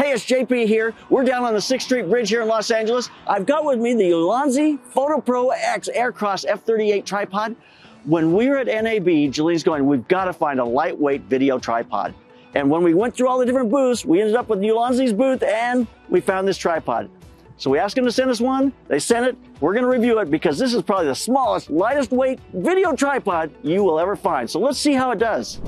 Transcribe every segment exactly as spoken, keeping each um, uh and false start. Hey, it's J P here. We're down on the sixth street Bridge here in Los Angeles. I've got with me the Ulanzi Fotopro X-Aircross F thirty-eight tripod. When we were at N A B, Jalene's going, we've got to find a lightweight video tripod. And when we went through all the different booths, we ended up with Ulanzi's booth and we found this tripod. So we asked them to send us one, they sent it. We're gonna review it because this is probably the smallest, lightest weight video tripod you will ever find. So let's see how it does.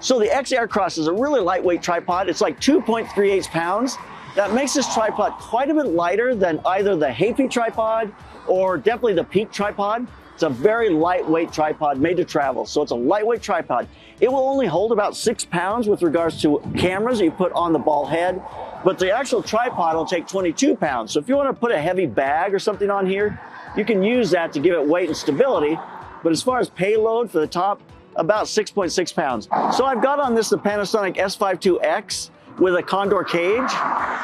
So the X-Aircross is a really lightweight tripod. It's like two point three eight pounds. That makes this tripod quite a bit lighter than either the Hapi tripod or definitely the Peak tripod. It's a very lightweight tripod made to travel. So it's a lightweight tripod. It will only hold about six pounds with regards to cameras that you put on the ball head, but the actual tripod will take twenty-two pounds. So if you want to put a heavy bag or something on here, you can use that to give it weight and stability. But as far as payload for the top, about six point six pounds. So I've got on this the Panasonic S fifty-two X with a condor cage.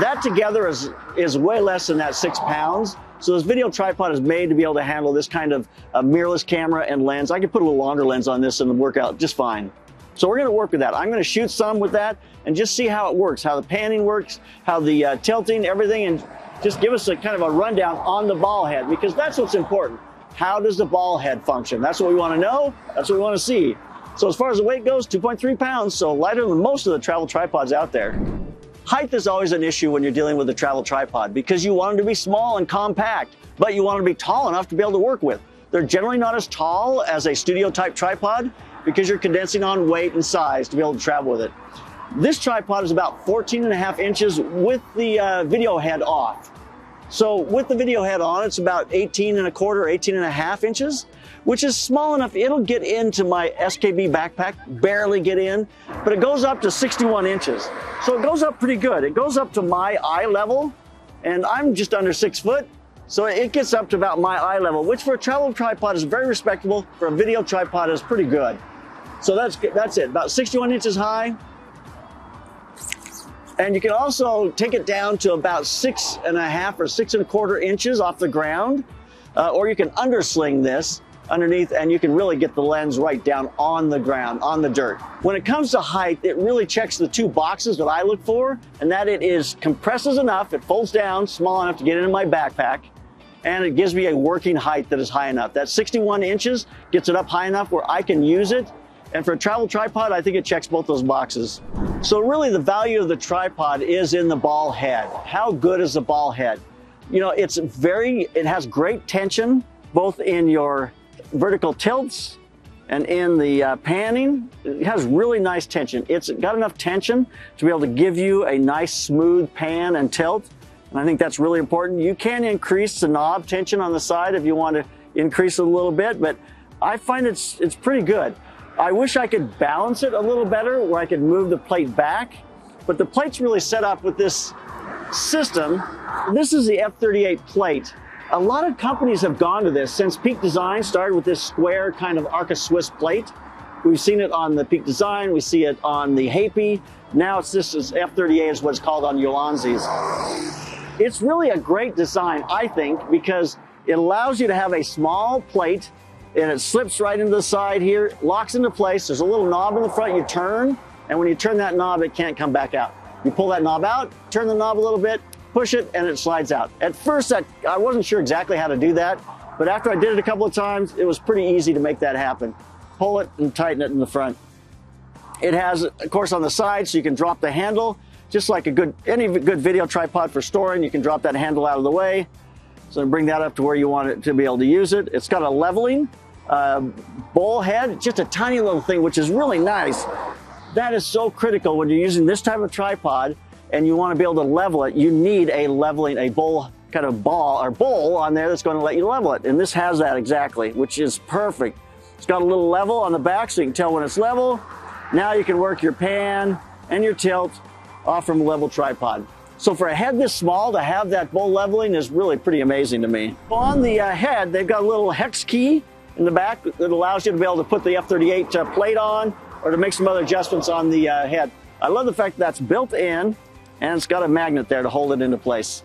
That together is, is way less than that six pounds. So this video tripod is made to be able to handle this kind of uh, mirrorless camera and lens. I could put a little longer lens on this and it'll work out just fine. So we're gonna work with that. I'm gonna shoot some with that and just see how it works, how the panning works, how the uh, tilting, everything, and just give us a kind of a rundown on the ball head, because that's what's important. How does the ball head function? That's what we wanna know, that's what we wanna see. So as far as the weight goes, two point three pounds, so lighter than most of the travel tripods out there. Height is always an issue when you're dealing with a travel tripod because you want them to be small and compact, but you want them to be tall enough to be able to work with. They're generally not as tall as a studio type tripod because you're condensing on weight and size to be able to travel with it. This tripod is about fourteen and a half inches with the uh, video head off. So with the video head on, it's about eighteen and a quarter, eighteen and a half inches, which is small enough. It'll get into my S K B backpack, barely get in, but it goes up to sixty-one inches. So it goes up pretty good. It goes up to my eye level, and I'm just under six foot. So it gets up to about my eye level, which for a travel tripod is very respectable. For a video tripod is pretty good. So that's, that's it, about sixty-one inches high. And you can also take it down to about six and a half or six and a quarter inches off the ground, uh, or you can undersling this underneath and you can really get the lens right down on the ground, on the dirt. When it comes to height, it really checks the two boxes that I look for, and that it is compresses enough, it folds down small enough to get into my backpack, and it gives me a working height that is high enough. That sixty-one inches gets it up high enough where I can use it. And for a travel tripod, I think it checks both those boxes. So really the value of the tripod is in the ball head. How good is the ball head? You know, it's very, it has great tension, both in your vertical tilts and in the uh, panning. It has really nice tension. It's got enough tension to be able to give you a nice smooth pan and tilt. And I think that's really important. You can increase the knob tension on the side if you want to increase it a little bit, but I find it's, it's pretty good. I wish I could balance it a little better where I could move the plate back, but the plate's really set up with this system. This is the F thirty-eight plate. A lot of companies have gone to this since Peak Design started with this square kind of Arca Swiss plate. We've seen it on the Peak Design, we see it on the Hapi. Now it's this is F thirty-eight is what's called on Ulanzi's. It's really a great design, I think, because it allows you to have a small plate and it slips right into the side here, locks into place. There's a little knob in the front, you turn, and when you turn that knob, it can't come back out. You pull that knob out, turn the knob a little bit, push it, and it slides out. At first, I, I wasn't sure exactly how to do that, but after I did it a couple of times, it was pretty easy to make that happen. Pull it and tighten it in the front. It has, of course, on the side, so you can drop the handle, just like a good, any good video tripod for storing, you can drop that handle out of the way. So bring that up to where you want it to be able to use it. It's got a leveling Uh, ball head, just a tiny little thing, which is really nice. That is so critical when you're using this type of tripod and you want to be able to level it. You need a leveling, a bowl, kind of ball or bowl on there that's going to let you level it. And this has that exactly, which is perfect. It's got a little level on the back so you can tell when it's level. Now you can work your pan and your tilt off from a level tripod. So for a head this small to have that bowl leveling is really pretty amazing to me. On the uh, head, they've got a little hex key in the back that allows you to be able to put the F thirty-eight uh, plate on or to make some other adjustments on the uh, head. I love the fact that that's built in and it's got a magnet there to hold it into place.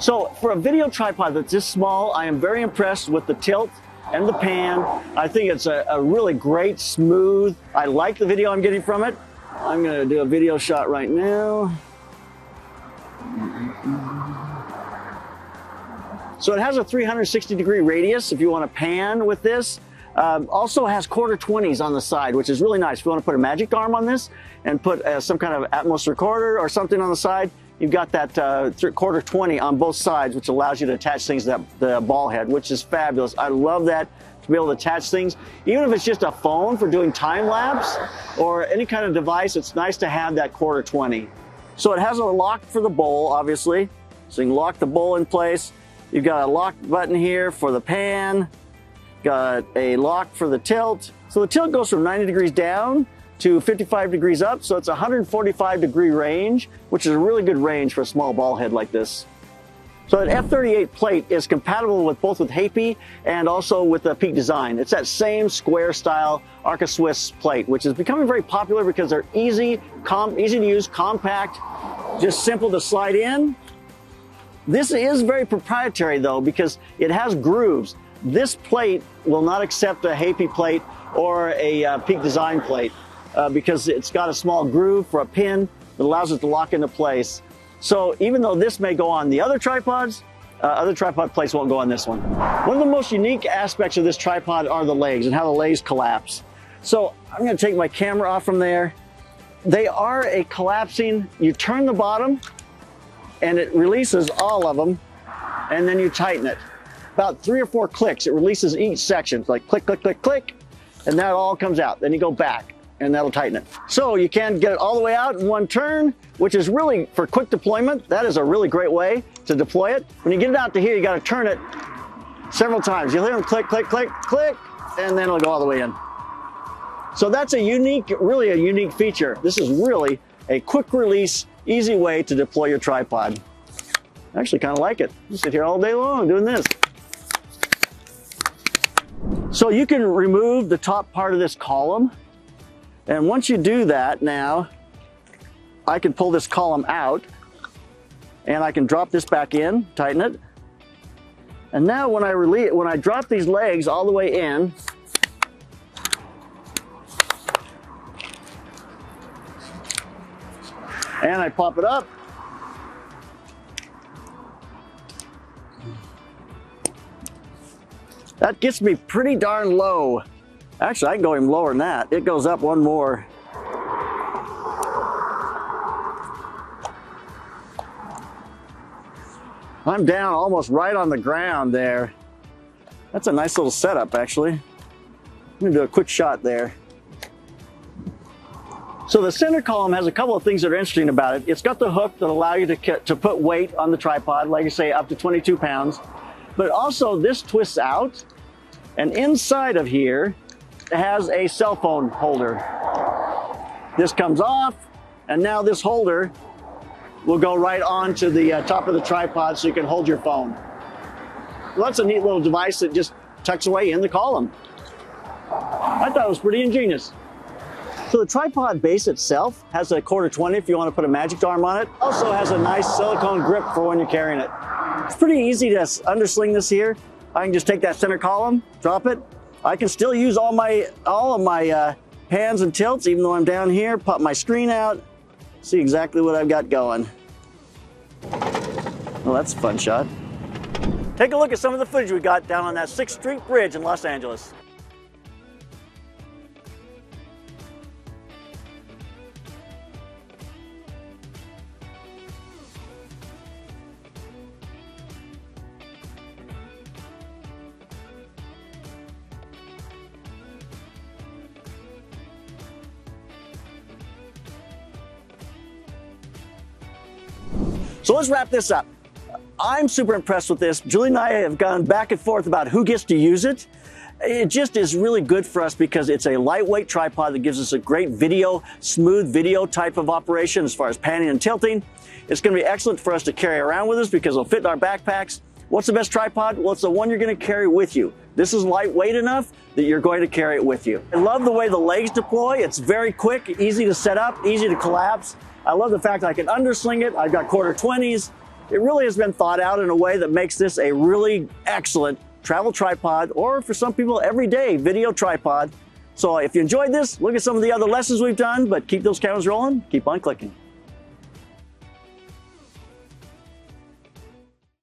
So for a video tripod that's this small, I am very impressed with the tilt and the pan. I think it's a, a really great, smooth, I like the video I'm getting from it. I'm gonna do a video shot right now. So it has a three hundred sixty degree radius if you want to pan with this. Um, also has quarter twenties on the side, which is really nice. If you want to put a magic arm on this and put uh, some kind of Atmos recorder or something on the side, you've got that uh, quarter twenty on both sides, which allows you to attach things to that, the ball head, which is fabulous. I love that, to be able to attach things. Even if it's just a phone for doing time lapse or any kind of device, it's nice to have that quarter twenty. So it has a lock for the bowl, obviously. So you can lock the bowl in place. You've got a lock button here for the pan. Got a lock for the tilt. So the tilt goes from ninety degrees down to fifty-five degrees up. So it's a one hundred forty-five degree range, which is a really good range for a small ball head like this. So that F thirty-eight plate is compatible with both with Hapi and also with the Peak Design. It's that same square style Arca Swiss plate, which is becoming very popular because they're easy, com easy to use, compact, just simple to slide in. This is very proprietary though, because it has grooves. This plate will not accept a Hapi plate or a uh, Peak Design plate uh, because it's got a small groove for a pin that allows it to lock into place. So even though this may go on the other tripods, uh, other tripod plates won't go on this one. One of the most unique aspects of this tripod are the legs and how the legs collapse. So I'm going to take my camera off from there. They are a collapsing, you turn the bottom and it releases all of them, and then you tighten it. About three or four clicks, it releases each section. It's like click, click, click, click, and that all comes out. Then you go back, and that'll tighten it. So you can get it all the way out in one turn, which is really, for quick deployment, that is a really great way to deploy it. When you get it out to here, you gotta turn it several times. You'll hear them click, click, click, click, and then it'll go all the way in. So that's a unique, really a unique feature. This is really a quick release, easy way to deploy your tripod. I actually kinda like it. You sit here all day long doing this. So you can remove the top part of this column. And once you do that now, I can pull this column out and I can drop this back in, tighten it. And now when I release, when I drop these legs all the way in, and I pop it up, that gets me pretty darn low. Actually, I can go even lower than that. It goes up one more. I'm down almost right on the ground there. That's a nice little setup, actually. I'm gonna do a quick shot there. So the center column has a couple of things that are interesting about it. It's got the hook that allow you to, to put weight on the tripod, like you say, up to twenty-two pounds. But also this twists out, and inside of here has a cell phone holder. This comes off, and now this holder will go right onto the uh, top of the tripod so you can hold your phone. Well, that's a neat little device that just tucks away in the column. I thought it was pretty ingenious. So the tripod base itself has a quarter twenty if you want to put a magic arm on it. Also has a nice silicone grip for when you're carrying it. It's pretty easy to undersling this here. I can just take that center column, drop it. I can still use all my all of my uh, pans and tilts, even though I'm down here. Pop my screen out, see exactly what I've got going. Well, that's a fun shot. Take a look at some of the footage we got down on that sixth street Bridge in Los Angeles. So let's wrap this up. I'm super impressed with this. Julie and I have gone back and forth about who gets to use it. It just is really good for us because it's a lightweight tripod that gives us a great video, smooth video type of operation as far as panning and tilting. It's gonna be excellent for us to carry around with us because it'll fit in our backpacks. What's the best tripod? Well, it's the one you're gonna carry with you. This is lightweight enough that you're going to carry it with you. I love the way the legs deploy. It's very quick, easy to set up, easy to collapse. I love the fact that I can undersling it. I've got quarter twenties. It really has been thought out in a way that makes this a really excellent travel tripod, or for some people, everyday video tripod So if you enjoyed this, look at some of the other lessons we've done, but keep those cameras rolling, keep on clicking.